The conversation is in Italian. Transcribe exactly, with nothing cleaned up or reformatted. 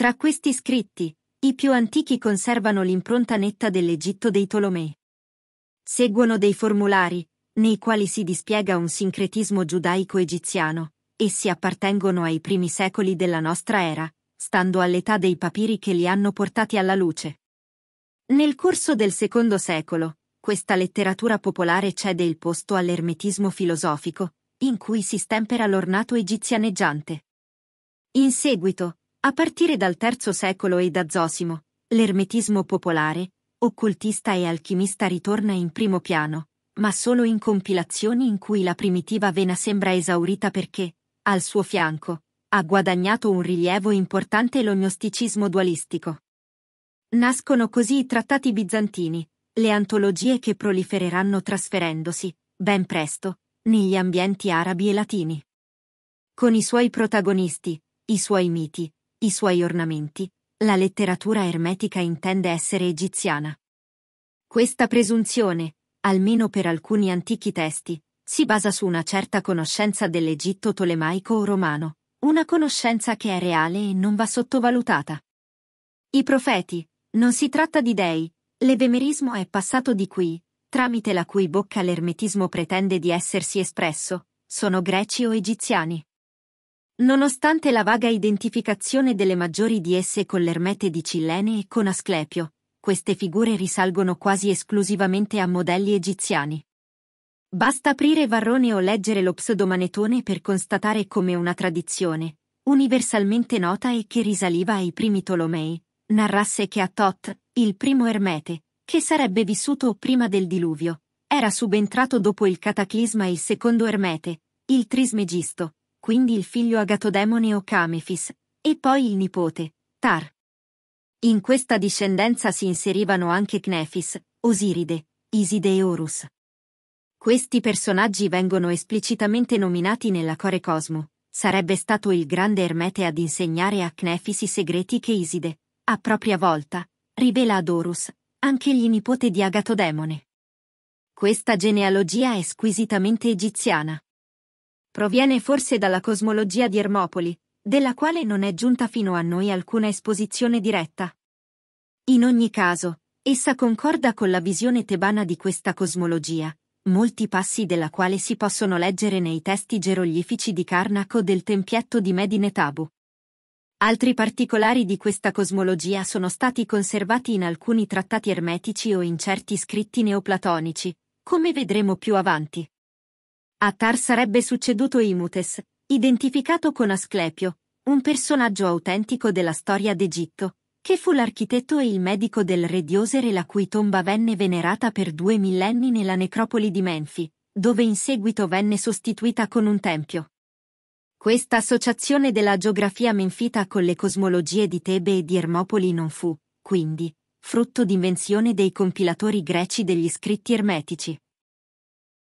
Tra questi scritti, i più antichi conservano l'impronta netta dell'Egitto dei Tolomei. Seguono dei formulari, nei quali si dispiega un sincretismo giudaico-egiziano. Essi appartengono ai primi secoli della nostra era, stando all'età dei papiri che li hanno portati alla luce. Nel corso del secondo secolo, questa letteratura popolare cede il posto all'ermetismo filosofico, in cui si stempera l'ornato egizianeggiante. In seguito, a partire dal terzo secolo e da Zosimo, l'ermetismo popolare, occultista e alchimista ritorna in primo piano, ma solo in compilazioni in cui la primitiva vena sembra esaurita perché, al suo fianco, ha guadagnato un rilievo importante lo gnosticismo dualistico. Nascono così i trattati bizantini, le antologie che prolifereranno trasferendosi, ben presto, negli ambienti arabi e latini. Con i suoi protagonisti, i suoi miti, i suoi ornamenti, la letteratura ermetica intende essere egiziana. Questa presunzione, almeno per alcuni antichi testi, si basa su una certa conoscenza dell'Egitto tolemaico o romano, una conoscenza che è reale e non va sottovalutata. I profeti, non si tratta di dei, l'evemerismo è passato di qui, tramite la cui bocca l'ermetismo pretende di essersi espresso, sono greci o egiziani. Nonostante la vaga identificazione delle maggiori di esse con l'Ermete di Cillene e con Asclepio, queste figure risalgono quasi esclusivamente a modelli egiziani. Basta aprire Varrone o leggere lo Pseudomanetone per constatare come una tradizione, universalmente nota e che risaliva ai primi Tolomei, narrasse che a Thoth, il primo Ermete, che sarebbe vissuto prima del diluvio, era subentrato dopo il cataclisma il secondo Ermete, il Trismegisto, quindi il figlio Agatodemone o Camefis, e poi il nipote, Tar. In questa discendenza si inserivano anche Cnefis, Osiride, Iside e Horus. Questi personaggi vengono esplicitamente nominati nella Core Cosmo. Sarebbe stato il grande Ermete ad insegnare a Cnefis i segreti che Iside, a propria volta, rivela ad Horus, anch'egli nipote di Agatodemone. Questa genealogia è squisitamente egiziana. Proviene forse dalla cosmologia di Ermopoli, della quale non è giunta fino a noi alcuna esposizione diretta. In ogni caso, essa concorda con la visione tebana di questa cosmologia, molti passi della quale si possono leggere nei testi geroglifici di Karnak o del tempietto di Medine Tabu. Altri particolari di questa cosmologia sono stati conservati in alcuni trattati ermetici o in certi scritti neoplatonici, come vedremo più avanti. Atar sarebbe succeduto Imutes, identificato con Asclepio, un personaggio autentico della storia d'Egitto, che fu l'architetto e il medico del re Dioser e la cui tomba venne venerata per due millenni nella necropoli di Menfi, dove in seguito venne sostituita con un tempio. Questa associazione della geografia menfita con le cosmologie di Tebe e di Ermopoli non fu, quindi, frutto di invenzione dei compilatori greci degli scritti ermetici.